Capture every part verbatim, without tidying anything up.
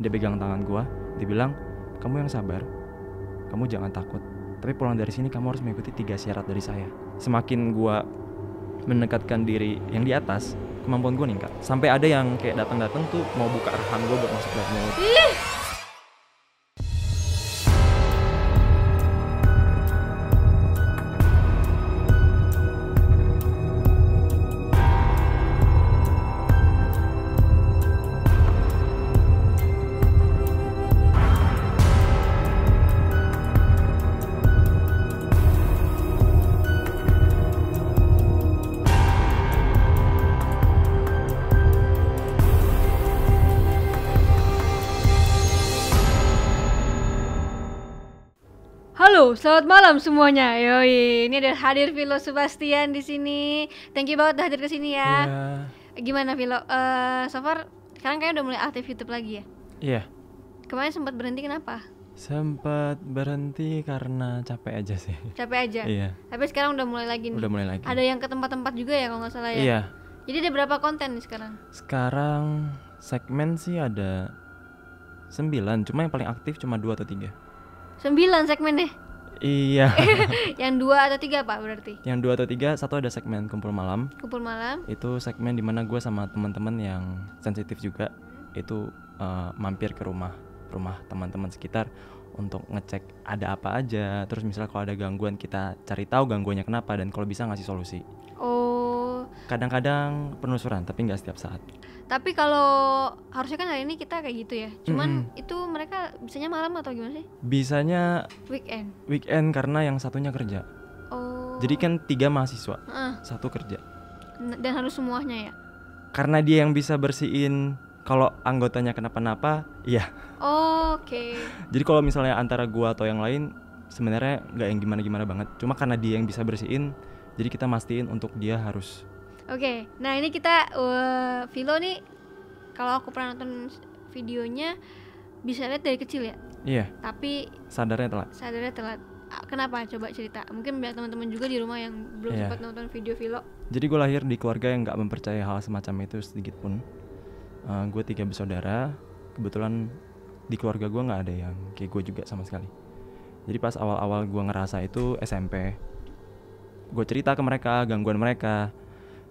Dia pegang tangan gue, dia bilang, kamu yang sabar, kamu jangan takut. Tapi pulang dari sini kamu harus mengikuti tiga syarat dari saya. Semakin gue mendekatkan diri yang di atas, kemampuan gue meningkat. Sampai ada yang kayak datang-datang tuh mau buka arahan gue buat masuk dalam mulut. Selamat malam semuanya. Yoi, ini ada hadir Filo Sebastian di sini. Thank you banget udah hadir ke sini ya. Yeah. Gimana Filo? Uh, so far sekarang kayaknya udah mulai aktif YouTube lagi ya? Iya. Yeah. Kemarin sempat berhenti kenapa? Sempat berhenti karena capek aja sih. Capek aja. Iya. Yeah. Tapi sekarang udah mulai lagi nih. Udah mulai lagi. Ada yang ke tempat-tempat juga ya kalau nggak salah ya? Iya. Yeah. Jadi ada berapa konten nih sekarang? Sekarang segmen sih ada sembilan, cuma yang paling aktif cuma dua atau tiga. Sembilan segmen deh. Iya. Yang dua atau tiga apa berarti? Yang dua atau tiga, satu ada segmen kumpul malam. Kumpul malam. Itu segmen dimana gue sama teman-teman yang sensitif juga itu uh, mampir ke rumah rumah teman-teman sekitar untuk ngecek ada apa aja. Terus misalnya kalau ada gangguan kita cari tahu gangguannya kenapa dan kalau bisa ngasih solusi. Oh. Kadang-kadang penelusuran tapi nggak setiap saat. Tapi kalau harusnya kan hari ini kita kayak gitu ya. Cuman mm-hmm. itu mereka bisanya malam atau gimana sih? Bisanya weekend. Weekend karena yang satunya kerja. Oh. Jadi kan tiga mahasiswa, uh. satu kerja. Dan harus semuanya ya? Karena dia yang bisa bersihin kalau anggotanya kenapa-napa, iya. Oh, oke. Okay. Jadi kalau misalnya antara gua atau yang lain sebenarnya nggak yang gimana-gimana banget. Cuma karena dia yang bisa bersihin, jadi kita mastiin untuk dia harus. Oke, okay. Nah ini kita uh, Filo nih, kalau aku pernah nonton videonya bisa lihat dari kecil ya. Iya. Tapi sadarnya telat. Sadarnya telat. Kenapa? Coba cerita. Mungkin biar teman-teman juga di rumah yang belum yeah. sempat nonton video Filo. Jadi gue lahir di keluarga yang nggak mempercayai hal semacam itu sedikit pun. Uh, gue tiga bersaudara. Kebetulan di keluarga gue nggak ada yang kayak gue juga sama sekali. Jadi pas awal-awal gue ngerasa itu S M P, gue cerita ke mereka gangguan mereka.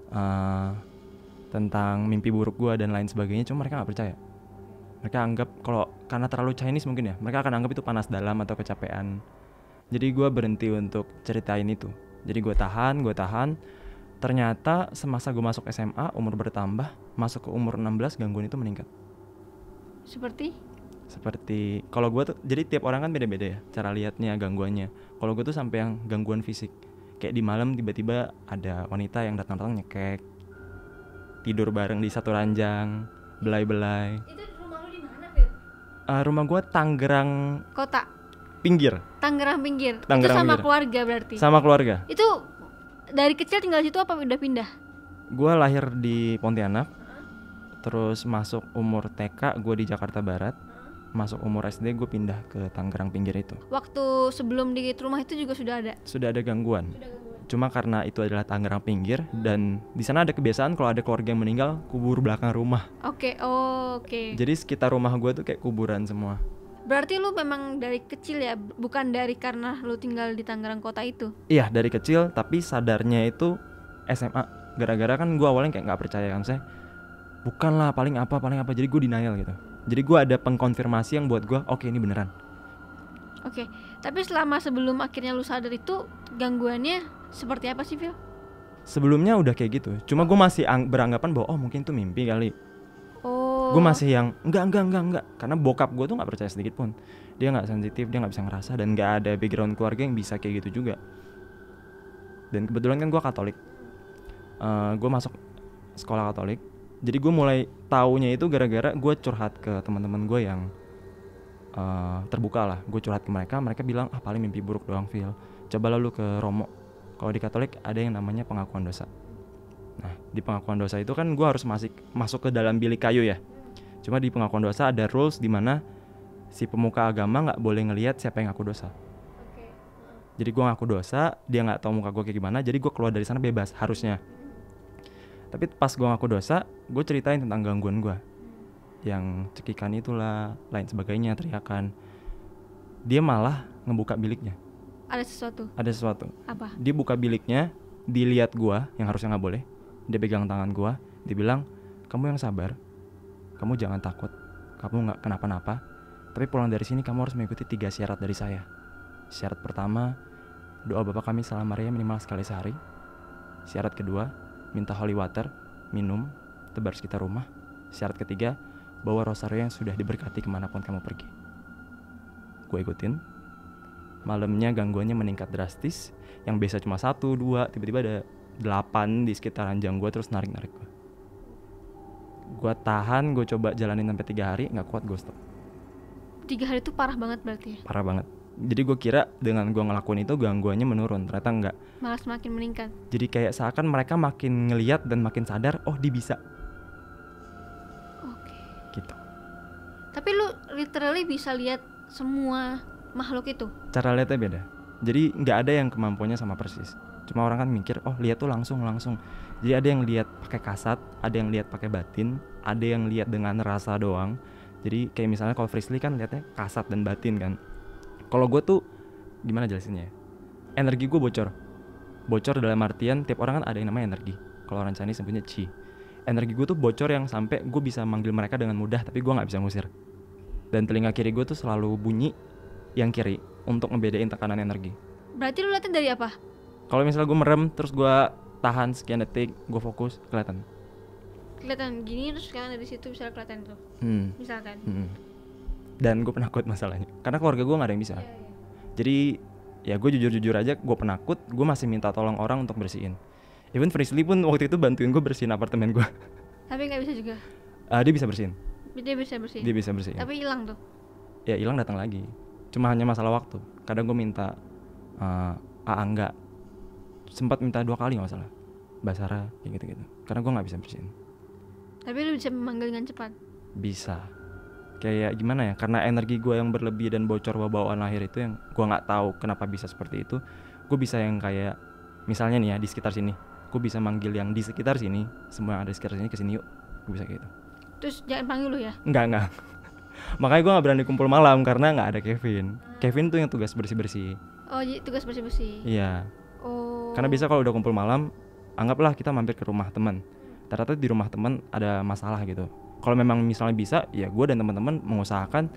Uh, tentang mimpi buruk gue dan lain sebagainya, cuma mereka nggak percaya. Mereka anggap kalau karena terlalu Chinese mungkin ya, mereka akan anggap itu panas dalam atau kecapean. Jadi gue berhenti untuk ceritain itu. Jadi gue tahan, gue tahan. Ternyata semasa gue masuk S M A, umur bertambah, masuk ke umur enam belas gangguan itu meningkat. Seperti? Seperti kalau gue tuh, jadi tiap orang kan beda-beda ya cara lihatnya gangguannya. Kalau gue tuh sampai yang gangguan fisik. Kayak di malam tiba-tiba ada wanita yang datang-datang nyekek, tidur bareng di satu ranjang, belai-belai. Itu rumah lu di mana, Fil? Uh, rumah gua Tangerang Kota. Pinggir. Tangerang Pinggir. Tangerang itu sama pinggir. Keluarga berarti. Sama keluarga. Itu dari kecil tinggal situ apa udah pindah? Gua lahir di Pontianak. Huh? Terus masuk umur T K gua di Jakarta Barat. Masuk umur S D gue pindah ke Tangerang Pinggir itu. Waktu sebelum di rumah itu juga sudah ada? Sudah ada gangguan, sudah gangguan. Cuma karena itu adalah Tangerang Pinggir hmm. dan di sana ada kebiasaan kalau ada keluarga yang meninggal kubur belakang rumah. Oke, okay. oh, oke okay. Jadi sekitar rumah gue tuh kayak kuburan semua. Berarti lu memang dari kecil ya? Bukan dari karena lu tinggal di Tangerang Kota itu? Iya dari kecil, tapi sadarnya itu S M A. Gara-gara kan gue awalnya kayak gak percaya kan saya. Bukan lah paling apa, paling apa, jadi gue denial gitu. Jadi gue ada pengkonfirmasi yang buat gue, oke okay, ini beneran. Oke, okay. Tapi selama sebelum akhirnya lu sadar itu gangguannya seperti apa sih, Phil? Sebelumnya udah kayak gitu, cuma gue masih beranggapan bahwa oh mungkin itu mimpi kali. Oh. Gue masih yang enggak enggak enggak enggak, karena bokap gue tuh nggak percaya sedikit pun. Dia nggak sensitif, dia nggak bisa ngerasa dan nggak ada background keluarga yang bisa kayak gitu juga. Dan kebetulan kan gue Katolik, uh, gue masuk sekolah Katolik. Jadi gue mulai taunya itu gara-gara gue curhat ke teman-teman gue yang uh, terbuka lah. Gue curhat ke mereka, mereka bilang ah paling mimpi buruk doang Phil. Coba lalu ke Romo. Kalau di Katolik ada yang namanya pengakuan dosa. Nah di pengakuan dosa itu kan gue harus masih masuk ke dalam bilik kayu ya. Cuma di pengakuan dosa ada rules di mana si pemuka agama nggak boleh ngelihat siapa yang ngaku dosa. Okay. Jadi gue ngaku dosa, dia nggak tahu muka gue kayak gimana. Jadi gue keluar dari sana bebas harusnya. Tapi pas gue ngaku dosa, gue ceritain tentang gangguan gue. yang cekikan itulah, lain sebagainya, teriakan. Dia malah ngebuka biliknya. Ada sesuatu? Ada sesuatu. Apa? Dia buka biliknya, dilihat gua yang harusnya gak boleh. Dia pegang tangan gua, dia bilang, kamu yang sabar, kamu jangan takut, kamu gak kenapa-napa. Tapi pulang dari sini kamu harus mengikuti tiga syarat dari saya. Syarat pertama, doa Bapak kami Salam Maria minimal sekali sehari. Syarat kedua, minta holy water, minum, tebar sekitar rumah. Syarat ketiga, bawa rosario yang sudah diberkati kemanapun kamu pergi. Gue ikutin. Malamnya gangguannya meningkat drastis. Yang biasa cuma satu, dua, tiba-tiba ada delapan di sekitaran jam gue, terus narik-narik gue. Gue tahan, gue coba jalanin sampai tiga hari, gak kuat gue stop. Tiga hari itu parah banget berarti ya? Parah banget. Jadi gue kira dengan gue ngelakuin itu gangguannya menurun, ternyata enggak. Malah semakin meningkat. Jadi kayak seakan mereka makin ngeliat dan makin sadar, oh dia bisa. Oke. Gitu. Tapi lu literally bisa lihat semua makhluk itu? Cara lihatnya beda. Jadi nggak ada yang kemampuannya sama persis. Cuma orang kan mikir, oh lihat tuh langsung langsung. Jadi ada yang lihat pakai kasat, ada yang lihat pakai batin, ada yang lihat dengan rasa doang. Jadi kayak misalnya kalau Frisley kan lihatnya kasat dan batin kan. Kalau gue tuh, gimana jelasinnya ya? Energi gue bocor. Bocor dalam artian, tiap orang kan ada yang namanya energi. Kalau orang Chinese sebutnya chi. Energi gue tuh bocor yang sampai gue bisa manggil mereka dengan mudah, tapi gue gak bisa ngusir. Dan telinga kiri gue tuh selalu bunyi yang kiri untuk ngebedain tekanan energi. Berarti lu liatnya dari apa? Kalau misalnya gue merem, terus gue tahan sekian detik, gue fokus, kelihatan. Kelihatan gini, terus kelihatan dari situ, misalnya kelihatan tuh. Hmm. Misalkan. Hmm. Dan gue penakut masalahnya, karena keluarga gue gak ada yang bisa. Jadi ya gue jujur-jujur aja, gue penakut, gue masih minta tolong orang untuk bersihin. Even Frisley pun waktu itu bantuin gue bersihin apartemen gue. Tapi gak bisa juga? Uh, dia bisa bersihin. Dia bisa bersihin? Dia bisa bersihin. Tapi hilang tuh? Ya hilang datang lagi, cuma hanya masalah waktu. Kadang gue minta uh, Angga, sempat minta dua kali gak salah, Mbak Sarah, kayak gitu-gitu. Karena gue gak bisa bersihin. Tapi lu bisa memanggil dengan cepat? Bisa. Kayak gimana ya, karena energi gue yang berlebih dan bocor bawaan lahir itu yang gue gak tahu kenapa bisa seperti itu. Gue bisa yang kayak, misalnya nih ya di sekitar sini, gue bisa manggil yang di sekitar sini, semua yang ada di sekitar sini kesini yuk, gue bisa kayak gitu. Terus jangan panggil lu ya? Enggak, enggak. Makanya gue gak berani kumpul malam karena gak ada Kevin. hmm. Kevin tuh yang tugas bersih-bersih. Oh jadi tugas bersih-bersih? Iya. Oh. Karena biasa kalau udah kumpul malam, anggaplah kita mampir ke rumah teman. Ternyata di rumah teman ada masalah gitu. Kalau memang misalnya bisa, ya gue dan teman-teman mengusahakan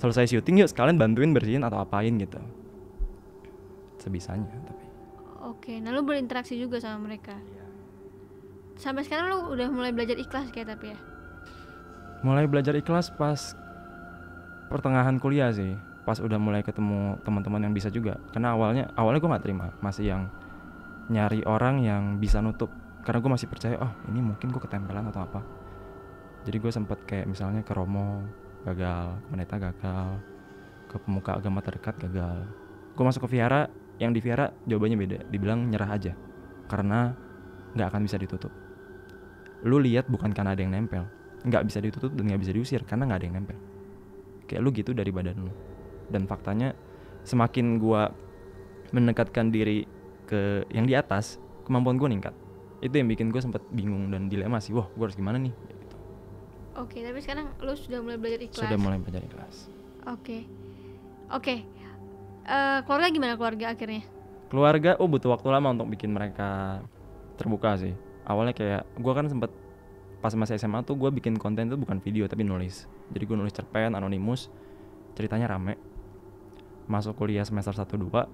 selesai syuting yuk sekalian bantuin bersihin atau apain gitu. Sebisanya tapi. Oke, nah lu berinteraksi juga sama mereka. Iya. Sampai sekarang lu udah mulai belajar ikhlas kayak tapi ya? Mulai belajar ikhlas pas pertengahan kuliah sih. Pas udah mulai ketemu teman-teman yang bisa juga. Karena awalnya awalnya gue gak terima. Masih yang nyari orang yang bisa nutup. Karena gue masih percaya, oh ini mungkin gue ketempelan atau apa. Jadi gue sempet kayak misalnya ke Romo gagal, ke Meneta gagal, ke pemuka agama terdekat gagal. Gue masuk ke Viara, yang di Viara jawabannya beda, dibilang nyerah aja karena gak akan bisa ditutup. Lu lihat bukan karena ada yang nempel, gak bisa ditutup dan gak bisa diusir karena gak ada yang nempel. Kayak lu gitu dari badan lu. Dan faktanya semakin gue mendekatkan diri ke yang di atas, kemampuan gue meningkat. Itu yang bikin gue sempet bingung dan dilema sih, wah gue harus gimana nih. Oke, tapi sekarang lu sudah mulai belajar ikhlas? Sudah mulai belajar ikhlas. Oke. Oke. Uh, keluarga gimana keluarga akhirnya? Keluarga, oh butuh waktu lama untuk bikin mereka terbuka sih. Awalnya kayak, gue kan sempet pas masih S M A tuh gue bikin konten tuh bukan video tapi nulis. Jadi gue nulis cerpen, anonimus, ceritanya rame. Masuk kuliah semester satu dua,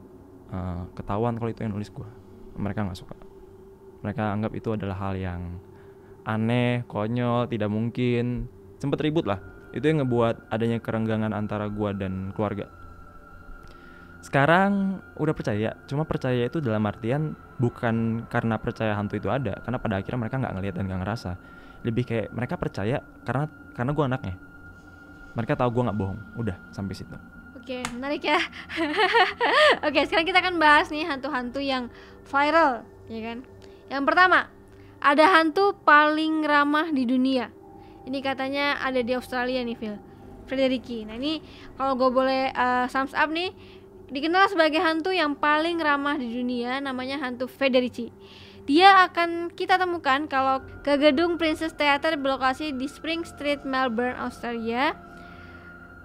uh, ketahuan kalau itu yang nulis gue. Mereka gak suka. Mereka anggap itu adalah hal yang aneh, konyol, tidak mungkin. Sempet ribut lah. Itu yang ngebuat adanya kerenggangan antara gua dan keluarga. Sekarang udah percaya. Cuma percaya itu dalam artian bukan karena percaya hantu itu ada, karena pada akhirnya mereka gak ngelihat dan gak ngerasa. Lebih kayak mereka percaya karena karena gua anaknya. Mereka tahu gua gak bohong. Udah sampai situ. Oke, menarik ya. Oke, sekarang kita akan bahas nih hantu-hantu yang viral, ya kan? Yang pertama, ada hantu paling ramah di dunia. Ini katanya ada di Australia nih, Phil. Frederick. Nah ini kalau gue boleh uh, thumbs up nih, dikenal sebagai hantu yang paling ramah di dunia. Namanya hantu Frederick. Dia akan kita temukan kalau ke gedung Princess Theater berlokasi di Spring Street, Melbourne, Australia.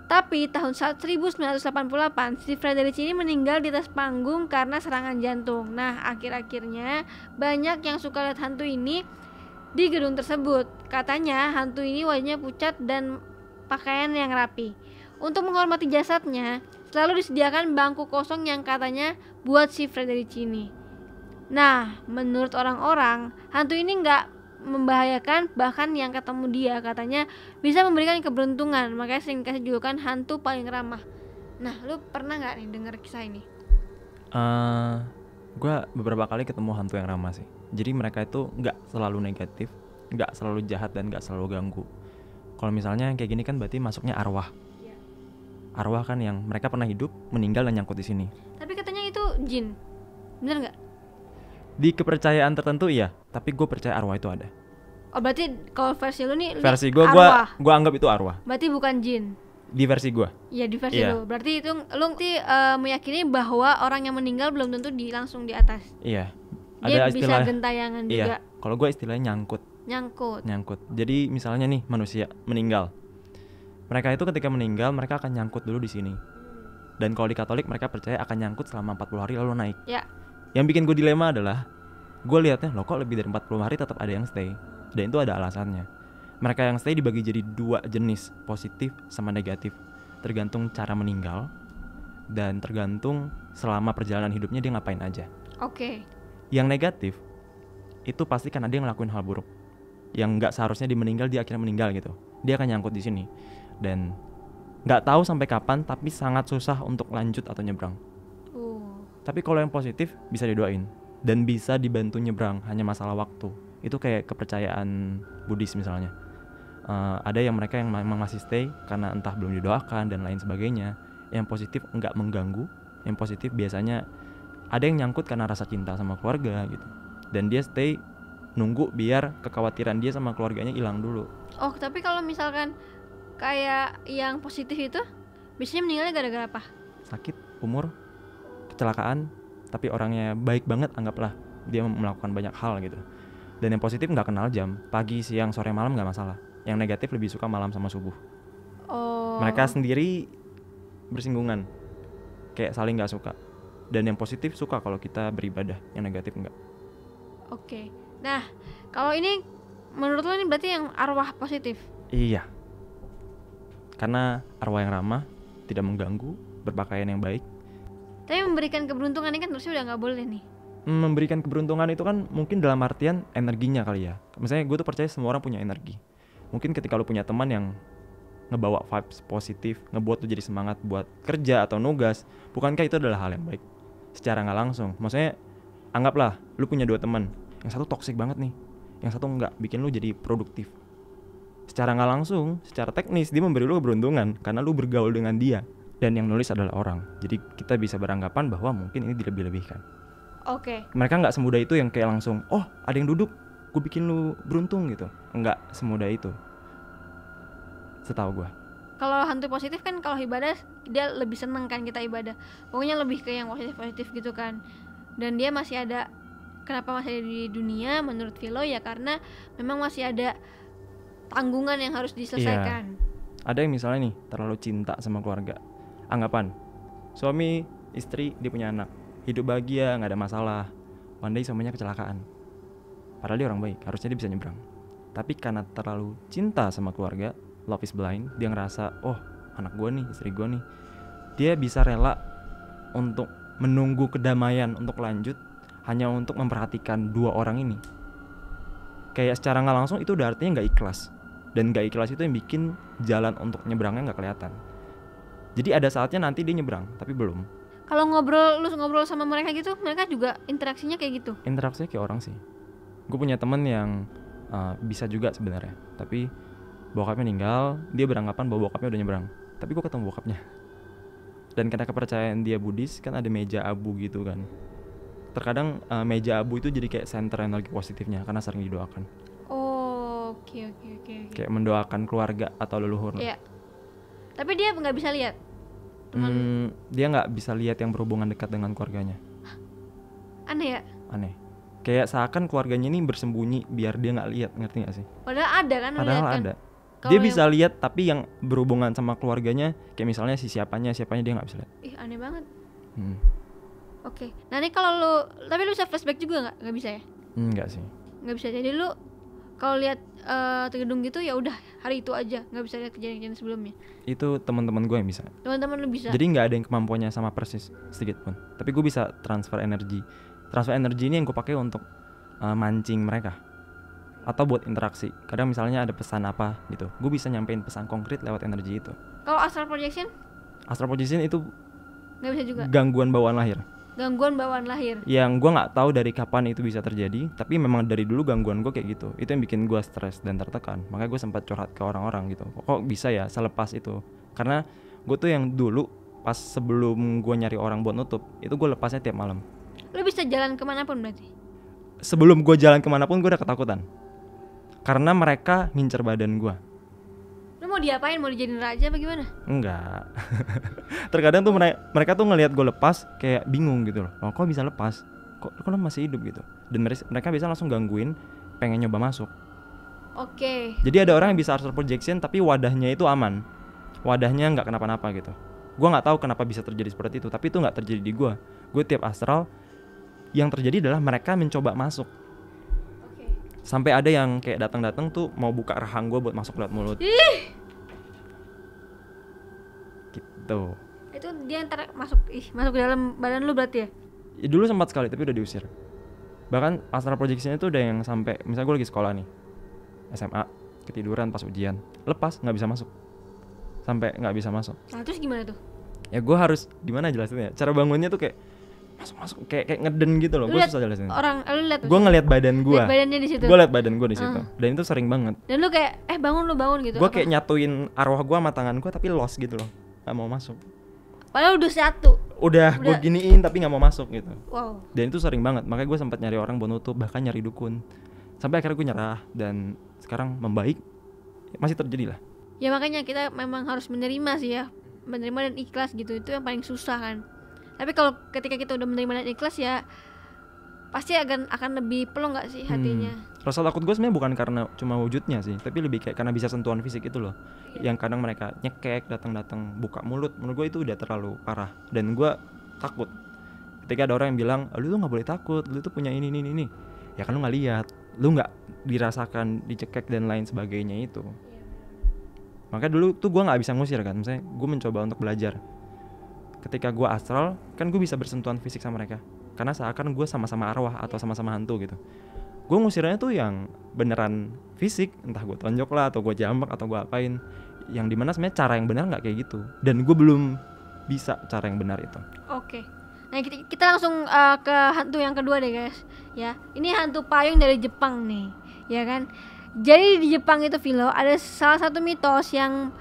Tapi tahun seribu sembilan ratus delapan puluh delapan si Frederick ini meninggal di atas panggung karena serangan jantung. Nah, akhir-akhirnya banyak yang suka lihat hantu ini di gedung tersebut. Katanya hantu ini wajahnya pucat dan pakaian yang rapi. Untuk menghormati jasadnya selalu disediakan bangku kosong yang katanya buat si Frederick ini. Nah, menurut orang-orang hantu ini nggak membahayakan, bahkan yang ketemu dia katanya bisa memberikan keberuntungan, makanya sering dikasih julukan hantu paling ramah. Nah, lu pernah nggak nih dengar kisah ini? Uh, gue beberapa kali ketemu hantu yang ramah sih. Jadi mereka itu nggak selalu negatif, nggak selalu jahat, dan nggak selalu ganggu. Kalau misalnya kayak gini kan berarti masuknya arwah. Ya. Arwah kan yang mereka pernah hidup, meninggal, dan nyangkut di sini. Tapi katanya itu jin, bener nggak? Di kepercayaan tertentu iya, tapi gue percaya arwah itu ada. Oh, berarti kalau versi lu nih versi gue gue gue anggap itu arwah. Berarti bukan jin. Di versi gue. Iya, di versi yeah. lu. Berarti itu lu berarti, uh, meyakini bahwa orang yang meninggal belum tentu di langsung di atas. Iya. Ada Dia istilah bisa gentayangan iya. juga. Kalau gue istilahnya nyangkut. Nyangkut. Nyangkut. Jadi misalnya nih manusia meninggal. Mereka itu ketika meninggal mereka akan nyangkut dulu di sini. Dan kalau di Katolik mereka percaya akan nyangkut selama empat puluh hari lalu naik. Iya. Yang bikin gue dilema adalah gue liatnya loh kok lebih dari empat puluh hari tetap ada yang stay. Dan itu ada alasannya. Mereka yang stay dibagi jadi dua jenis, positif sama negatif, tergantung cara meninggal dan tergantung selama perjalanan hidupnya dia ngapain aja. Oke. Okay. Yang negatif itu pasti karena dia ngelakuin hal buruk yang gak seharusnya dia meninggal, dia akhirnya meninggal gitu. Dia akan nyangkut di sini. Dan gak tahu sampai kapan, tapi sangat susah untuk lanjut atau nyebrang. Tapi kalau yang positif bisa didoain dan bisa dibantu nyebrang, hanya masalah waktu. Itu kayak kepercayaan Buddhis misalnya. Uh, ada yang mereka yang memang masih stay karena entah belum didoakan dan lain sebagainya. Yang positif nggak mengganggu. Yang positif biasanya ada yang nyangkut karena rasa cinta sama keluarga gitu. Dan dia stay nunggu biar kekhawatiran dia sama keluarganya hilang dulu. Oh, tapi kalau misalkan kayak yang positif itu biasanya meninggalnya gara-gara apa? Sakit, umur, kecelakaan, tapi orangnya baik banget, anggaplah dia melakukan banyak hal gitu. Dan yang positif nggak kenal jam, pagi, siang, sore, malam nggak masalah. Yang negatif lebih suka malam sama subuh. Oh. Mereka sendiri bersinggungan, kayak saling nggak suka. Dan yang positif suka kalau kita beribadah, yang negatif nggak. Oke, okay. Nah kalau ini menurut lo ini berarti yang arwah positif? Iya, karena arwah yang ramah, tidak mengganggu, berpakaian yang baik. Tapi memberikan keberuntungan ini kan terusnya udah gak boleh nih. Memberikan keberuntungan itu kan mungkin dalam artian energinya kali ya. Misalnya gue tuh percaya semua orang punya energi. Mungkin ketika lu punya teman yang ngebawa vibes positif, ngebuat lu jadi semangat buat kerja atau nugas, bukankah itu adalah hal yang baik? Secara gak langsung. Maksudnya anggaplah lu punya dua teman. Yang satu toksik banget nih, yang satu enggak, bikin lu jadi produktif. Secara gak langsung, secara teknis dia memberi lu keberuntungan karena lu bergaul dengan dia. Dan yang nulis adalah orang, jadi kita bisa beranggapan bahwa mungkin ini dilebih-lebihkan. Oke. Okay. Mereka nggak semudah itu yang kayak langsung, oh ada yang duduk, gue bikin lu beruntung gitu. Nggak semudah itu, setahu gue. Kalau hantu positif kan kalau ibadah dia lebih seneng kan kita ibadah. Pokoknya lebih ke yang positif-positif gitu kan. Dan dia masih ada, kenapa masih ada di dunia menurut Filo ya karena memang masih ada tanggungan yang harus diselesaikan. Yeah. Ada yang misalnya nih terlalu cinta sama keluarga. Anggapan suami istri dia punya anak, hidup bahagia nggak ada masalah, one day suaminya kecelakaan, padahal dia orang baik, harusnya dia bisa nyebrang, tapi karena terlalu cinta sama keluarga, love is blind, dia ngerasa oh anak gue nih, istri gue nih, dia bisa rela untuk menunggu kedamaian untuk lanjut hanya untuk memperhatikan dua orang ini. Kayak secara nggak langsung itu udah artinya nggak ikhlas, dan nggak ikhlas itu yang bikin jalan untuk nyebrangnya nggak kelihatan. Jadi ada saatnya nanti dia nyebrang, tapi belum. Kalau ngobrol, lu ngobrol sama mereka gitu, mereka juga interaksinya kayak gitu? Interaksinya kayak orang sih. Gue punya temen yang uh, bisa juga sebenarnya, tapi bokapnya meninggal, dia beranggapan bahwa bokapnya udah nyebrang. Tapi gue ketemu bokapnya. Dan karena kepercayaan dia Buddhis, kan ada meja abu gitu kan. Terkadang uh, meja abu itu jadi kayak center energi positifnya, karena sering didoakan. Oh, oke okay, oke okay, oke okay, okay. Kayak mendoakan keluarga atau leluhur. Iya. Tapi dia nggak bisa lihat. Hmm, dia nggak bisa lihat yang berhubungan dekat dengan keluarganya. Hah? Aneh ya? Aneh. Kayak seakan keluarganya ini bersembunyi biar dia nggak lihat, ngerti nggak sih? Padahal ada kan? Padahal liat, ada. Kan? Dia bisa yang... lihat, tapi yang berhubungan sama keluarganya, kayak misalnya si siapanya, siapanya dia nggak bisa lihat. Ih aneh banget. Hmm. Oke, okay. Nanti kalau lu, tapi lu bisa flashback juga nggak? Nggak bisa ya? Nggak sih. Nggak bisa. Jadi lu kalau lihat uh, gedung gitu ya udah hari itu aja, nggak bisa lihat kejadian-kejadian sebelumnya. Itu teman-teman gue yang bisa. Teman-teman lu bisa. Jadi nggak ada yang kemampuannya sama persis sedikit pun. Tapi gue bisa transfer energi. Transfer energi ini yang gue pakai untuk uh, mancing mereka atau buat interaksi. Kadang misalnya ada pesan apa gitu, gue bisa nyampein pesan konkret lewat energi itu. Kalau astral projection? Astral projection itu nggak bisa juga. Gangguan bawaan lahir. Gangguan bawaan lahir. Yang gue nggak tahu dari kapan itu bisa terjadi, tapi memang dari dulu gangguan gue kayak gitu. Itu yang bikin gue stres dan tertekan. Makanya gue sempat curhat ke orang-orang gitu. Kok bisa ya selepas itu? Karena gue tuh yang dulu pas sebelum gue nyari orang buat nutup, itu gue lepasnya tiap malam. Lu bisa jalan kemanapun berarti? Sebelum gue jalan kemanapun gue udah ketakutan. Karena mereka ngincer badan gue. Lu mau diapain? Mau dijadiin raja apa gimana? Enggak. Terkadang tuh mereka, mereka tuh ngelihat gue lepas kayak bingung gitu loh. Loh kok bisa lepas? Kok, kok lo masih hidup gitu? Dan mereka bisa langsung gangguin, pengen nyoba masuk. Oke okay. Jadi ada orang yang bisa astral projection tapi wadahnya itu aman. Wadahnya gak kenapa-napa gitu. Gue gak tahu kenapa bisa terjadi seperti itu, tapi itu gak terjadi di gue. Gue tiap astral yang terjadi adalah mereka mencoba masuk. Okay. Sampai ada yang kayak datang-datang tuh mau buka rahang gue buat masuk lewat mulut. Ih. Gitu. Itu dia ntar masuk, ih, masuk ke dalam badan lu berarti ya? Ya dulu sempat sekali tapi udah diusir. Bahkan astral projection itu udah yang sampai, misalnya gue lagi sekolah nih, S M A, ketiduran pas ujian, lepas nggak bisa masuk, sampai nggak bisa masuk. Nah terus gimana tuh? Ya gue harus gimana jelasinnya? Cara bangunnya tuh kayak masuk-masuk kayak kayak ngeden gitu loh. Gue susah jelasin. Orang lu lihat. Gue ngelihat badan gue. Badannya di situ. Gue lihat badan gue di situ. Uh. Dan itu sering banget. Dan lu kayak eh bangun lu bangun gitu. Gue kayak nyatuin arwah gue sama tangan gue tapi lost gitu loh. Gak mau masuk. Padahal udah satu. Udah, udah. Gue giniin tapi gak mau masuk gitu. Wow. Dan itu sering banget. Makanya gue sempat nyari orang buat nutup, bahkan nyari dukun. Sampai akhirnya gue nyerah dan sekarang membaik. Masih terjadi lah. Ya makanya kita memang harus menerima sih ya. Menerima dan ikhlas gitu. Itu yang paling susah kan. Tapi kalau ketika kita udah menerima dan ikhlas ya pasti akan akan lebih pelong gak sih hatinya. hmm. Rasa takut gue sebenarnya bukan karena cuma wujudnya sih, tapi lebih kayak karena bisa sentuhan fisik itu loh. yeah. Yang kadang mereka nyekek, datang-datang buka mulut. Menurut gue itu udah terlalu parah. Dan gue takut ketika ada orang yang bilang, lu tuh gak boleh takut, lu tuh punya ini, ini, ini. Ya kan lu gak lihat, lu gak dirasakan dicekek dan lain sebagainya itu. yeah. Makanya dulu tuh gue gak bisa ngusir kan. Misalnya gue mencoba untuk belajar. Ketika gue astral, kan gue bisa bersentuhan fisik sama mereka. Karena seakan gue sama-sama arwah atau sama-sama hantu gitu. Gue ngusirnya tuh yang beneran fisik. Entah gue tonjok lah, atau gue jambak, atau gue apain. Yang dimana sebenarnya cara yang benar gak kayak gitu. Dan gue belum bisa cara yang benar itu. Oke. Nah kita, kita langsung uh, ke hantu yang kedua deh guys. Ya, ini hantu payung dari Jepang nih. Ya kan. Jadi di Jepang itu Filo, ada salah satu mitos yang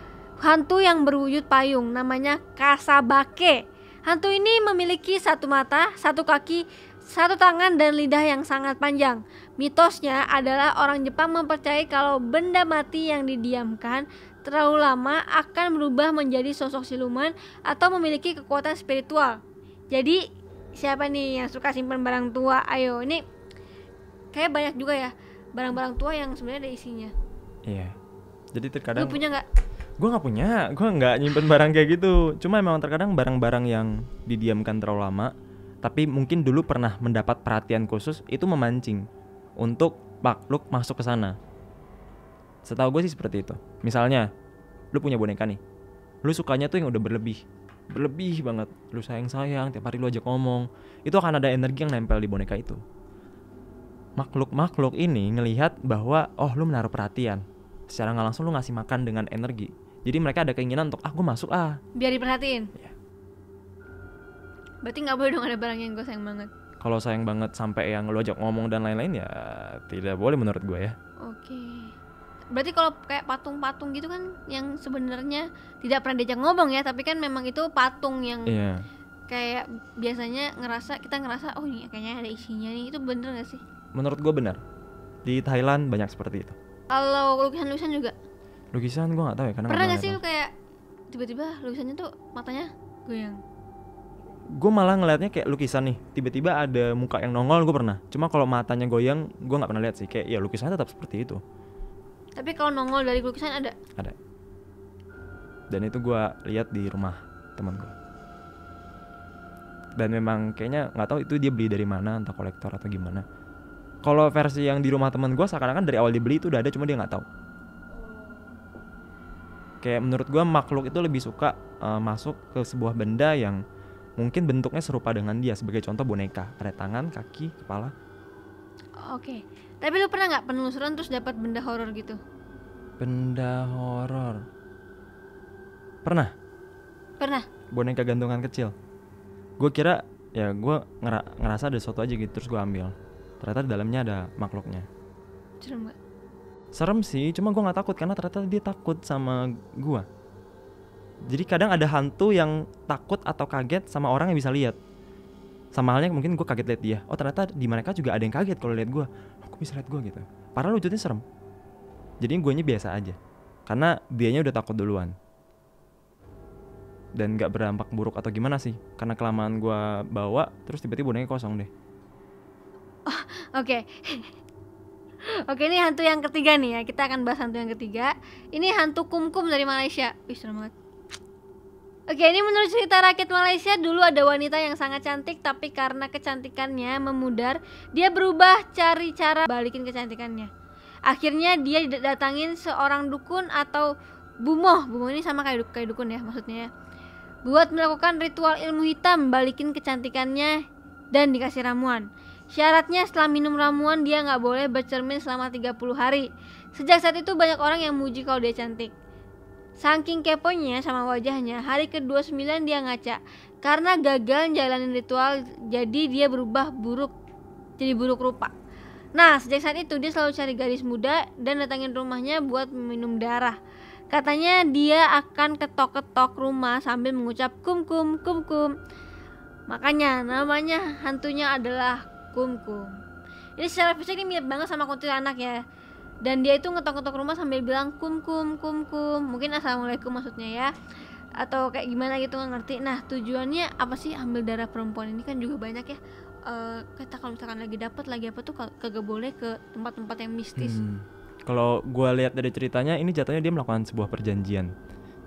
hantu yang berwujud payung, namanya Kasabake. Hantu ini memiliki satu mata, satu kaki, satu tangan, dan lidah yang sangat panjang. Mitosnya adalah orang Jepang mempercayai kalau benda mati yang didiamkan terlalu lama akan berubah menjadi sosok siluman atau memiliki kekuatan spiritual. Jadi siapa nih yang suka simpan barang tua? Ayo, ini kayak banyak juga ya barang-barang tua yang sebenarnya ada isinya. Iya. Jadi terkadang. Lu punya nggak? Gue gak punya, gue gak nyimpen barang kayak gitu. Cuma emang terkadang barang-barang yang didiamkan terlalu lama, tapi mungkin dulu pernah mendapat perhatian khusus, itu memancing untuk makhluk masuk ke sana. Setahu gue sih seperti itu. Misalnya, lu punya boneka nih, lu sukanya tuh yang udah berlebih. Berlebih banget, lu sayang-sayang, tiap hari lu ajak ngomong. Itu akan ada energi yang nempel di boneka itu. Makhluk-makhluk ini ngelihat bahwa, oh lu menaruh perhatian. Secara gak langsung lu ngasih makan dengan energi. Jadi mereka ada keinginan untuk, ah gue masuk ah. Biar diperhatiin? Iya. Berarti gak boleh dong ada barang yang gue sayang banget? Kalau sayang banget sampai yang lu ajak ngomong dan lain-lain ya tidak boleh menurut gue ya. Oke. Berarti kalau kayak patung-patung gitu kan yang sebenarnya tidak pernah diajak ngomong ya. Tapi kan memang itu patung yang iya. Kayak biasanya ngerasa, kita ngerasa oh ini kayaknya ada isinya nih. Itu bener gak sih? Menurut gue bener. Di Thailand banyak seperti itu. Kalau lukisan-lukisan juga? Lukisan gue gak tahu ya karena pernah gak sih lu kayak tiba-tiba lukisannya tuh matanya goyang? gue malah ngelihatnya kayak lukisan nih, tiba-tiba ada muka yang nongol, gue pernah. Cuma kalau matanya goyang, gue nggak pernah lihat sih. Kayak ya lukisannya tetap seperti itu. Tapi kalau nongol dari lukisan ada? Ada. Dan itu gue lihat di rumah teman gue. Dan memang kayaknya nggak tahu itu dia beli dari mana, entah kolektor atau gimana. Kalau versi yang di rumah teman gue seakan-akan dari awal dibeli itu udah ada, cuma dia nggak tahu. Kayak menurut gue makhluk itu lebih suka uh, masuk ke sebuah benda yang mungkin bentuknya serupa dengan dia. Sebagai contoh boneka, ada tangan, kaki, kepala. Oke, tapi lu pernah nggak penelusuran terus dapat benda horor gitu? Benda horor? Pernah. Pernah. Boneka gantungan kecil. Gue kira ya gue ngera- ngerasa ada sesuatu aja gitu, terus gue ambil. Ternyata di dalamnya ada makhluknya. Serem gak? Serem sih, cuma gue gak takut karena ternyata dia takut sama gue. Jadi kadang ada hantu yang takut atau kaget sama orang yang bisa lihat. Sama halnya mungkin gue kaget lihat dia. Oh ternyata di mereka juga ada yang kaget kalau lihat gue. Oh, kok bisa lihat gue gitu. Padahal wujudnya serem. Jadi guenya biasa aja. Karena dianya udah takut duluan. Dan gak berdampak buruk atau gimana sih. Karena kelamaan gue bawa, terus tiba-tiba bonekanya kosong deh. Oh, oke. Okay. Oke, ini hantu yang ketiga nih ya. Kita akan bahas hantu yang ketiga. Ini hantu kumkum dari Malaysia. Wih, serem banget. Oke, ini menurut cerita rakyat Malaysia, dulu ada wanita yang sangat cantik, tapi karena kecantikannya memudar, dia berubah cari cara balikin kecantikannya. Akhirnya dia datangin seorang dukun atau bumoh. Bumoh ini sama kayak, kayak dukun ya maksudnya. Buat melakukan ritual ilmu hitam, balikin kecantikannya dan dikasih ramuan. Syaratnya setelah minum ramuan dia nggak boleh bercermin selama tiga puluh hari. Sejak saat itu banyak orang yang muji kalau dia cantik. Saking keponya sama wajahnya, hari kedua puluh sembilan dia ngaca. Karena gagal jalanin ritual, jadi dia berubah buruk, jadi buruk rupa. Nah, sejak saat itu dia selalu cari gadis muda dan datangin rumahnya buat minum darah. Katanya dia akan ketok-ketok rumah sambil mengucap kumkum, kumkum. Makanya namanya hantunya adalah Kumkum. Ini secara fisik ini mirip banget sama kuntilanak ya. Dan dia itu ngetok-ngetok rumah sambil bilang kumkum, kumkum. Mungkin assalamualaikum maksudnya ya. Atau kayak gimana gitu nggak ngerti. Nah tujuannya apa sih ambil darah perempuan ini kan juga banyak ya. E, kata kalau misalkan lagi dapat lagi apa tuh kagak boleh ke tempat-tempat yang mistis. Hmm. Kalau gue lihat dari ceritanya ini jatuhnya dia melakukan sebuah perjanjian.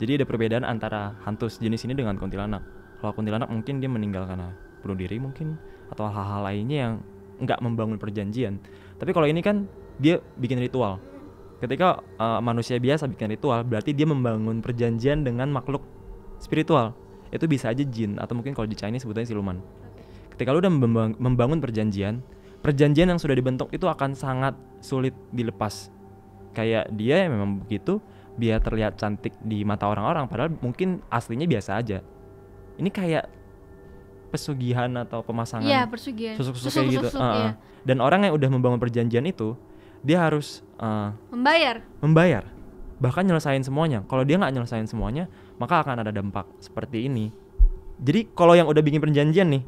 Jadi ada perbedaan antara hantu sejenis ini dengan kuntilanak. Kalau kuntilanak mungkin dia meninggal karena bunuh diri mungkin, atau hal-hal lainnya yang nggak membangun perjanjian. Tapi kalau ini kan dia bikin ritual. Ketika uh, manusia biasa bikin ritual, berarti dia membangun perjanjian dengan makhluk spiritual. Itu bisa aja jin, atau mungkin kalau di Chinese sebutnya siluman. Ketika lu udah membangun perjanjian, perjanjian yang sudah dibentuk itu akan sangat sulit dilepas. Kayak dia memang begitu, biar terlihat cantik di mata orang-orang, padahal mungkin aslinya biasa aja. Ini kayak pesugihan atau pemasangan, ya, pesugihan. Susuk-susuk kayak gitu. Uh, iya. Dan orang yang udah membangun perjanjian itu, dia harus uh, membayar. Membayar. Bahkan nyelesain semuanya. Kalau dia nggak nyelesain semuanya, maka akan ada dampak seperti ini. Jadi kalau yang udah bikin perjanjian nih,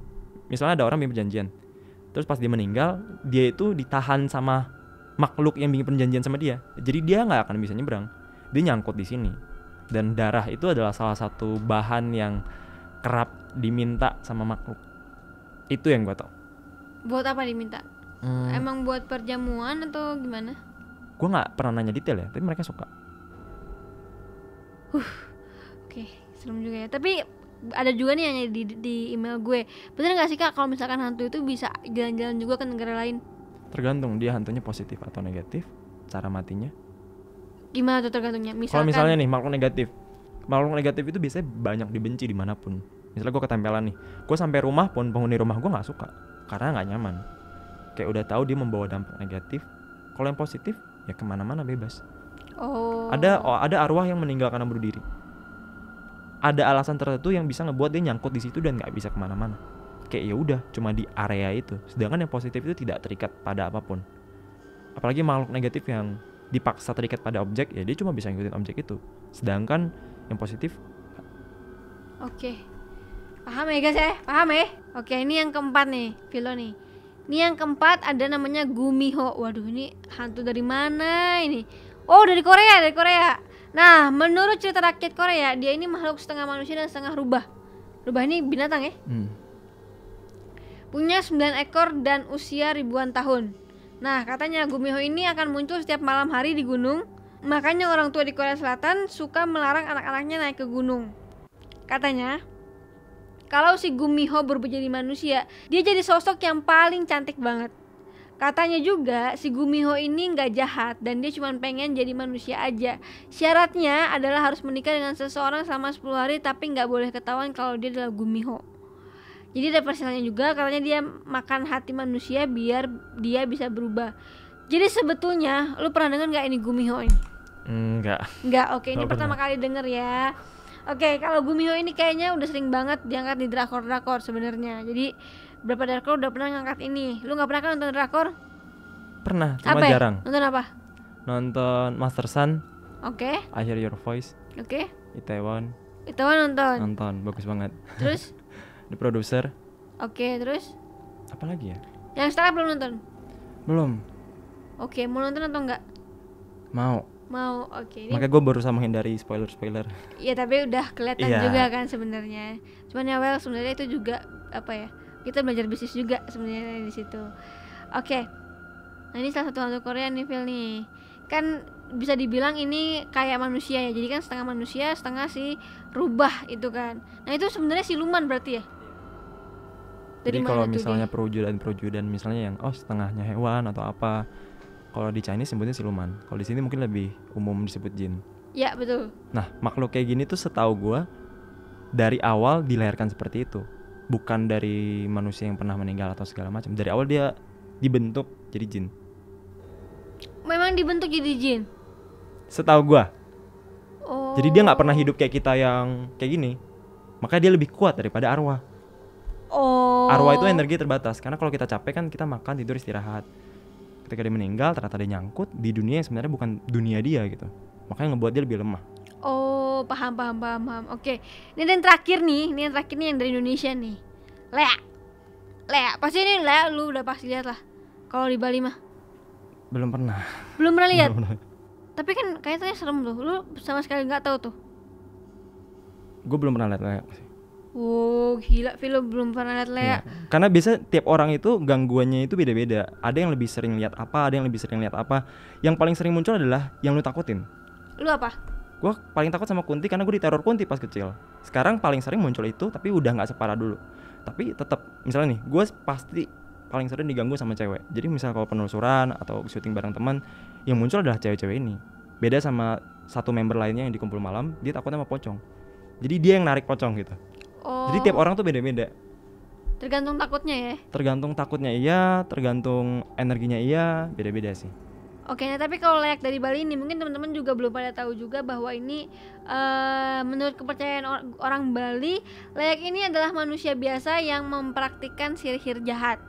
misalnya ada orang bikin perjanjian, terus pas dia meninggal, dia itu ditahan sama makhluk yang bikin perjanjian sama dia. Jadi dia nggak akan bisa nyebrang. Dia nyangkut di sini. Dan darah itu adalah salah satu bahan yang kerap diminta sama makhluk. Itu yang gue tau. Buat apa diminta? Hmm. Emang buat perjamuan atau gimana? Gue gak pernah nanya detail ya, tapi mereka suka. Huh, Oke, okay. Serem juga ya. Tapi ada juga nih yang di, di email gue. Bener gak sih kak, kalau misalkan hantu itu bisa jalan-jalan juga ke negara lain? Tergantung dia hantunya positif atau negatif. Cara matinya gimana tuh tergantungnya? Misalkan, kalau misalnya nih makhluk negatif, makhluk negatif itu biasanya banyak dibenci dimanapun. Misalnya gue ketempelan nih, gue sampai rumah pun penghuni rumah gue nggak suka karena nggak nyaman. Kayak udah tahu dia membawa dampak negatif. Kalau yang positif ya kemana-mana bebas. Oh. Ada oh, ada arwah yang meninggal karena bunuh diri. Ada alasan tertentu yang bisa ngebuat dia nyangkut di situ dan nggak bisa kemana-mana. Kayak ya udah cuma di area itu. Sedangkan yang positif itu tidak terikat pada apapun. Apalagi makhluk negatif yang dipaksa terikat pada objek, ya dia cuma bisa ngikutin objek itu. Sedangkan yang positif. Oke, paham ya guys ya, paham ya. Oke, ini yang keempat nih, Filo nih. Ini yang keempat ada namanya Gumiho. Waduh, ini hantu dari mana ini? Oh, dari Korea, dari Korea. Nah, menurut cerita rakyat Korea, dia ini makhluk setengah manusia dan setengah rubah. Rubah ini binatang ya? Hmm. punya sembilan ekor dan usia ribuan tahun. Nah, katanya Gumiho ini akan muncul setiap malam hari di gunung. Makanya orang tua di Korea Selatan suka melarang anak-anaknya naik ke gunung. Katanya, kalau si Gumiho berubah jadi manusia, dia jadi sosok yang paling cantik banget. Katanya juga si Gumiho ini nggak jahat dan dia cuma pengen jadi manusia aja. Syaratnya adalah harus menikah dengan seseorang selama sepuluh hari, tapi nggak boleh ketahuan kalau dia adalah Gumiho. Jadi ada persyaratannya juga, katanya dia makan hati manusia biar dia bisa berubah. Jadi sebetulnya lu pernah denger nggak ini Gumiho ini? Nggak. Nggak, oke, ini pertama kali denger ya. Oke, kalau Gumiho ini kayaknya udah sering banget diangkat di drakor-drakor sebenarnya. Jadi berapa drakor udah pernah ngangkat ini? Lu nggak pernah kan nonton drakor? Pernah, cuma apa ya? Jarang. Nonton apa? Nonton Master Sun. Oke. Okay. I Hear Your Voice. Oke. Okay. Itaewon. Itaewon nonton. Nonton, bagus banget. Terus? The Producer. Oke, okay, terus? Apa lagi ya? Yang setelah belum nonton? Belum. Oke, okay, mau nonton atau enggak? Mau. Mau, oke. Okay. Makanya gue berusaha menghindari spoiler-spoiler. Iya, tapi udah kelihatan yeah. juga kan sebenarnya. Cuman ya well sebenarnya itu juga apa ya? Kita belajar bisnis juga sebenarnya di situ. Oke. Okay. Nah, ini salah satu hantu Korea nih, Phil nih. Kan bisa dibilang ini kayak manusia ya. Jadi kan setengah manusia, setengah si rubah itu kan. Nah, itu sebenarnya siluman berarti ya. Dari jadi kalau misalnya perwujudan-perwujudan misalnya yang oh setengahnya hewan atau apa. Kalau di Chinese sebutnya siluman. Kalau di sini mungkin lebih umum disebut jin. Ya, betul. Nah, makhluk kayak gini tuh setahu gua dari awal dilahirkan seperti itu. Bukan dari manusia yang pernah meninggal atau segala macam. Dari awal dia dibentuk jadi jin. Memang dibentuk jadi jin? Setahu gua. Oh. Jadi dia nggak pernah hidup kayak kita yang kayak gini. Makanya dia lebih kuat daripada arwah. Oh. Arwah itu energi terbatas. Karena kalau kita capek kan kita makan, tidur, istirahat. Ketika dia meninggal ternyata dia nyangkut di dunia yang sebenarnya bukan dunia dia gitu. Makanya ngebuat dia lebih lemah. Oh, paham, paham, paham, paham. Oke, ini yang terakhir nih, ini yang terakhir nih yang dari Indonesia nih, Leyak. Leyak, pasti ini Leyak lu udah pasti lihat lah. Kalau di Bali mah belum pernah. Belum pernah lihat. Tapi kan kayaknya serem loh, lu sama sekali nggak tahu tuh. Gue belum pernah lihat Leyak. Oh gila, Filo belum pernah lihat Leyak. Ya, karena biasa tiap orang itu gangguannya itu beda-beda. Ada yang lebih sering lihat apa, ada yang lebih sering lihat apa. Yang paling sering muncul adalah yang lu takutin. Lu apa? Gue paling takut sama kunti karena gue diteror kunti pas kecil. Sekarang paling sering muncul itu, tapi udah nggak separah dulu. Tapi tetap, misalnya nih, gue pasti paling sering diganggu sama cewek. Jadi misal kalau penelusuran atau syuting bareng teman, yang muncul adalah cewek-cewek ini. Beda sama satu member lainnya yang dikumpul malam, dia takut sama pocong. Jadi dia yang narik pocong gitu. Oh. Jadi tiap orang tuh beda-beda. Tergantung takutnya ya? Tergantung takutnya iya, tergantung energinya iya, beda-beda sih. Oke, nah tapi kalau Leyak dari Bali ini mungkin teman-teman juga belum pada tahu juga bahwa ini uh, menurut kepercayaan or orang Bali, Leyak ini adalah manusia biasa yang mempraktikkan sihir jahat.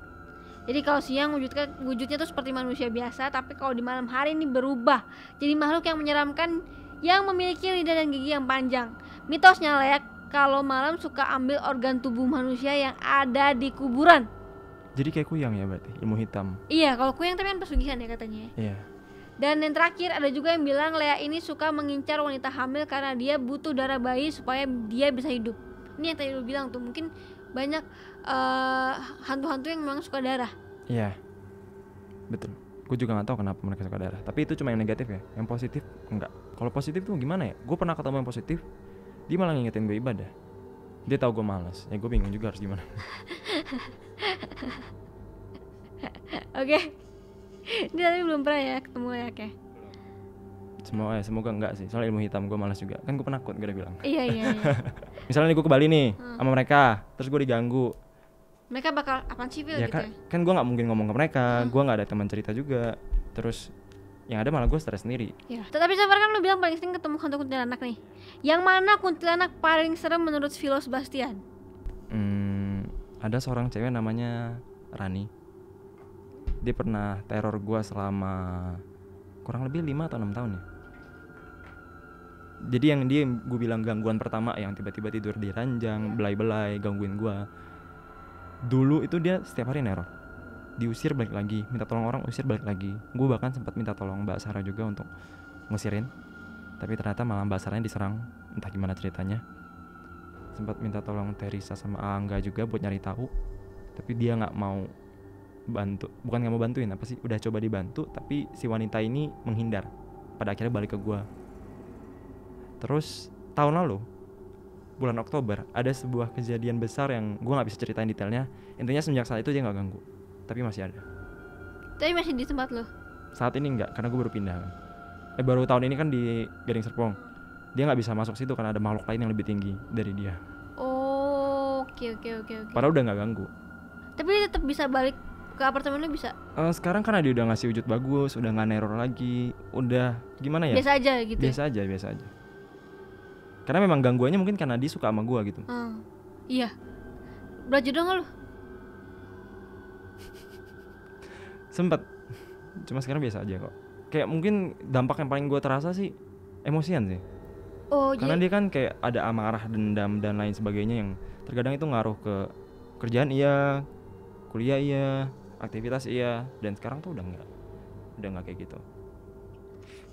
Jadi kalau siang wujudnya, wujudnya tuh seperti manusia biasa, tapi kalau di malam hari ini berubah jadi makhluk yang menyeramkan yang memiliki lidah dan gigi yang panjang. Mitosnya Leyak kalau malam suka ambil organ tubuh manusia yang ada di kuburan. Jadi kayak kuyang ya berarti, ilmu hitam. Iya, kalau kuyang tapi kan pesugihan ya katanya. Iya. Dan yang terakhir ada juga yang bilang Leyak ini suka mengincar wanita hamil karena dia butuh darah bayi supaya dia bisa hidup. Ini yang tadi lu bilang tuh, mungkin banyak hantu-hantu uh, yang memang suka darah. Iya, betul. Gue juga gak tahu kenapa mereka suka darah. Tapi itu cuma yang negatif ya, yang positif enggak. Kalau positif tuh gimana ya, gue pernah ketemu yang positif, dia malah ngingetin gue ibadah. Dia tahu gue malas, ya gue bingung juga harus gimana. Oke, dia tadi belum pernah ya ketemu ya kayak. Semoga ya, semoga enggak sih. Soal ilmu hitam gue malas juga. Kan gue penakut, gue udah bilang. Iya iya. iya. Misalnya gue ke Bali nih hmm. sama mereka, terus gue diganggu. Mereka bakal apaan sih Phil ya, gitu? Kan, ya? Kan gue nggak mungkin ngomong ke mereka. Hmm. Gue nggak ada teman cerita juga. Terus yang ada malah gue stres sendiri. Ya. Tapi Safar kan lu bilang paling sering ketemu hantu kuntilanak nih. Yang mana kuntilanak paling serem menurut Filo Sebastian? Hmm, ada seorang cewek namanya Rani. Dia pernah teror gue selama kurang lebih lima atau enam tahun ya. Jadi yang dia gue bilang gangguan pertama yang tiba-tiba tidur di ranjang, ya. Belai-belai gangguin gue. Dulu itu dia setiap hari neror. Diusir balik lagi, minta tolong orang usir balik lagi. Gue bahkan sempat minta tolong Mbak Sarah juga untuk ngusirin, tapi ternyata malah Mbak Sarahnya diserang, entah gimana ceritanya. Sempat minta tolong Terisa sama Angga juga buat nyari tahu, tapi dia nggak mau bantu, bukan nggak mau bantuin, apa sih, udah coba dibantu tapi si wanita ini menghindar, pada akhirnya balik ke gue. Terus tahun lalu bulan Oktober ada sebuah kejadian besar yang gue nggak bisa ceritain detailnya, intinya semenjak saat itu dia nggak ganggu, tapi masih ada. Tapi masih di tempat lo? Saat ini enggak, karena gue baru pindah kan. Eh baru tahun ini kan di Gading Serpong. Dia nggak bisa masuk situ karena ada makhluk lain yang lebih tinggi dari dia. Oh, oke okay, oke okay, oke okay, oke. Okay. Padahal udah nggak ganggu. Tapi dia tetap bisa balik ke apartemen lo bisa? Uh, sekarang karena dia udah ngasih wujud bagus, udah nggak neror lagi, udah gimana ya? Biasa aja gitu. Biasa aja, biasa aja. Karena memang gangguannya mungkin karena dia suka sama gue gitu. Hmm, iya. Belajar dong lo. Sempet, cuma sekarang biasa aja kok. Kayak mungkin dampak yang paling gue terasa sih emosian sih. Oh, karena dia kan kayak ada amarah, dendam dan lain sebagainya yang terkadang itu ngaruh ke kerjaan iya, kuliah iya, aktivitas iya, dan sekarang tuh udah nggak, udah nggak kayak gitu.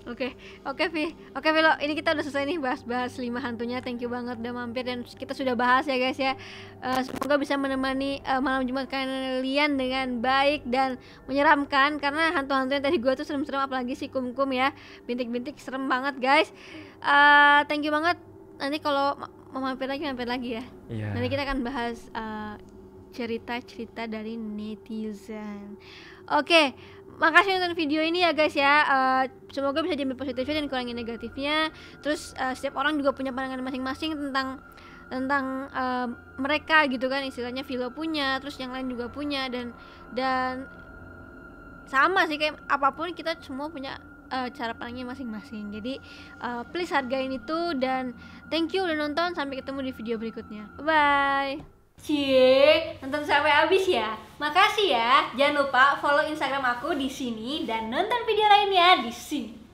Oke, oke Vi, oke Filo, ini kita udah selesai nih bahas-bahas lima hantunya. Thank you banget udah mampir dan kita sudah bahas ya guys ya. Uh, semoga bisa menemani uh, malam Jumat kalian dengan baik dan menyeramkan. Karena hantu-hantu yang tadi gue tuh serem-serem, apalagi si Kumkum ya, bintik-bintik serem banget guys. Uh, thank you banget. Nanti kalau mau mampir lagi, mampir lagi ya. Yeah. Nanti kita akan bahas uh, cerita-cerita dari netizen. Oke. Okay. Makasih nonton video ini ya guys ya. Uh, semoga bisa diambil positifnya dan kurangi negatifnya. Terus uh, setiap orang juga punya pandangan masing-masing tentang tentang uh, mereka gitu kan, istilahnya Filo punya, terus yang lain juga punya, dan dan sama sih kayak apapun kita semua punya uh, cara pandangnya masing-masing. Jadi uh, please hargain itu dan thank you udah nonton. Sampai ketemu di video berikutnya. Bye bye. Cie, nonton sampai habis ya. Makasih ya. Jangan lupa follow Instagram aku di sini dan nonton video lainnya di sini.